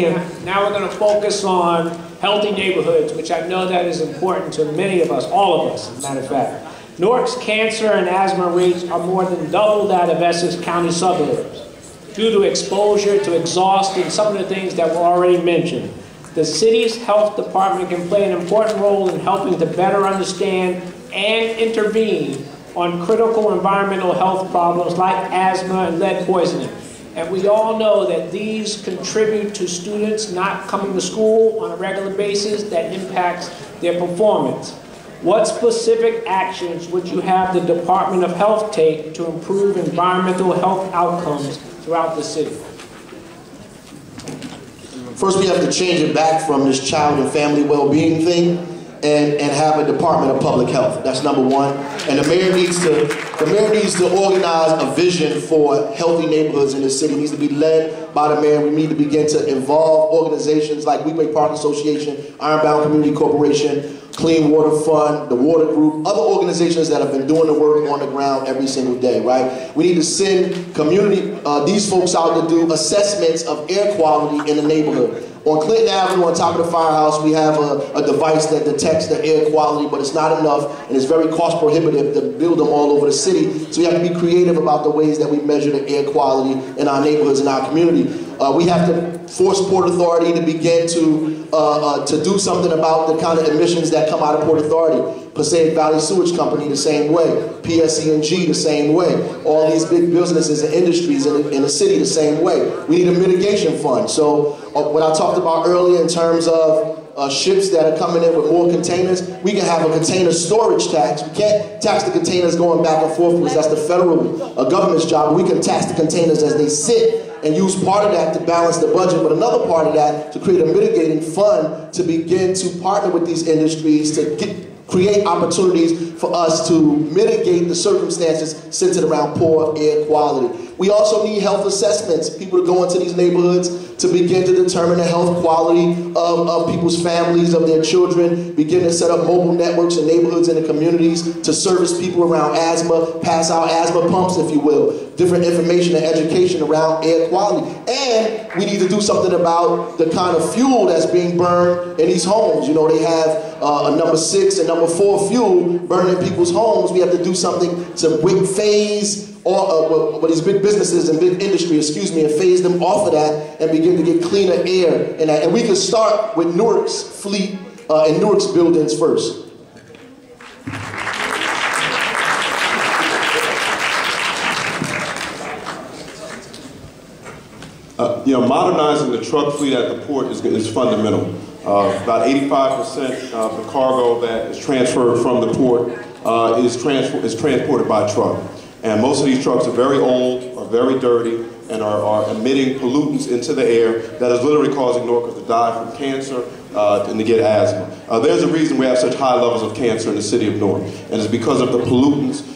you. Now we're going to focus on healthy neighborhoods, which I know that is important to many of us, all of us, as a matter of fact. Newark's cancer and asthma rates are more than double that of Essex County suburbs due to exposure to exhaust and some of the things that were already mentioned. The city's health department can play an important role in helping to better understand and intervene on critical environmental health problems like asthma and lead poisoning. And we all know that these contribute to students not coming to school on a regular basis that impacts their performance. What specific actions would you have the Department of Health take to improve environmental health outcomes throughout the city? First, we have to change it back from this child and family well-being thing and have a Department of Public Health. That's number one. And the mayor needs to organize a vision for healthy neighborhoods in the city. It needs to be led by the mayor. We need to begin to involve organizations like Weequahic Park Association, Ironbound Community Corporation, Clean Water Fund, the Water Group, other organizations that have been doing the work on the ground every single day, right? We need to send community, these folks out to do assessments of air quality in the neighborhood. On Clinton Avenue, on top of the firehouse, we have a device that detects the air quality, but it's not enough, and it's very cost prohibitive to build them all over the city, so we have to be creative about the ways that we measure the air quality in our neighborhoods and our community. We have to force Port Authority to begin to do something about the kind of emissions that come out of Port Authority. Passaic Valley Sewage Company the same way, PSE&G the same way, all these big businesses and industries in the city the same way. We need a mitigation fund. So what I talked about earlier in terms of ships that are coming in with more containers, we can have a container storage tax. We can't tax the containers going back and forth because that's the federal government's job. We can tax the containers as they sit and use part of that to balance the budget, but another part of that to create a mitigating fund to begin to partner with these industries to create opportunities for us to mitigate the circumstances centered around poor air quality. We also need health assessments, people to go into these neighborhoods to begin to determine the health quality of people's families, of their children, begin to set up mobile networks in neighborhoods and in communities to service people around asthma, pass out asthma pumps, if you will, different information and education around air quality. And we need to do something about the kind of fuel that's being burned in these homes. You know, they have a number 6 and number 4 fuel burning people's homes. We have to do something to phase all these big businesses and big industry, excuse me, and phase them off of that and begin to get cleaner air. And we can start with Newark's fleet and Newark's buildings first. You know, modernizing the truck fleet at the port is fundamental. About 85% of the cargo that is transferred from the port is transported by truck. And most of these trucks are very old, are very dirty, and are emitting pollutants into the air that is literally causing Newarkers to die from cancer and to get asthma. There's a reason we have such high levels of cancer in the city of Newark, and it's because of the pollutants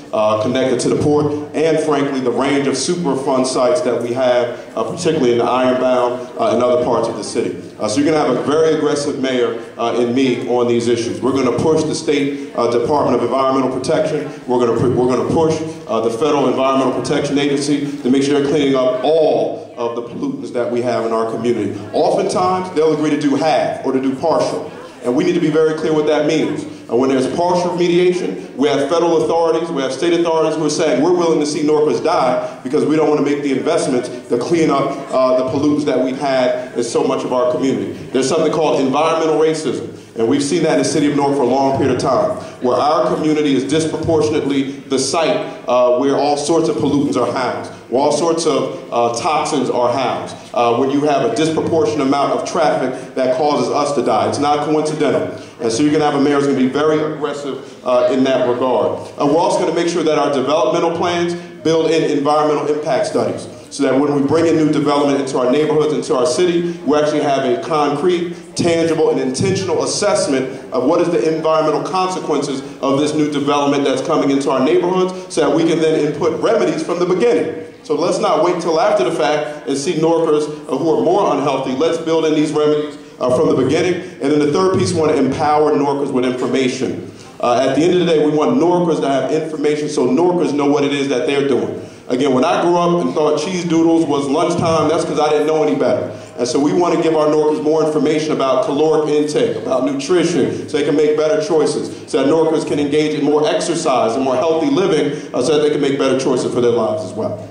connected to the port, and frankly the range of Superfund sites that we have, particularly in the Ironbound and other parts of the city. So you're going to have a very aggressive mayor in me on these issues. We're going to push the State Department of Environmental Protection. We're going to push the Federal Environmental Protection Agency to make sure they're cleaning up all of the pollutants that we have in our community. Oftentimes they'll agree to do half or to do partial, and we need to be very clear what that means. And when there's partial remediation, we have federal authorities, we have state authorities who are saying we're willing to see Newarkers die because we don't want to make the investments to clean up the pollutants that we've had in so much of our community. There's something called environmental racism, and we've seen that in the city of Newark for a long period of time, where our community is disproportionately the site where all sorts of pollutants are housed, where all sorts of toxins are housed, where you have a disproportionate amount of traffic that causes us to die. It's not coincidental. And so you're going to have a mayor who's going to be very aggressive in that regard. We're also going to make sure that our developmental plans build in environmental impact studies, so that when we bring in new development into our neighborhoods, into our city, we actually have a concrete, tangible, and intentional assessment of what is the environmental consequences of this new development that's coming into our neighborhoods, so that we can then input remedies from the beginning. So let's not wait till after the fact and see Newarkers who are more unhealthy. Let's build in these remedies from the beginning. And then the third piece, we want to empower Newarkers with information. At the end of the day, we want Newarkers to have information so Newarkers know what it is that they're doing. Again, when I grew up and thought cheese doodles was lunchtime, that's because I didn't know any better. And so we want to give our Norcas more information about caloric intake, about nutrition, so they can make better choices, so that Norcas can engage in more exercise and more healthy living, so that they can make better choices for their lives as well.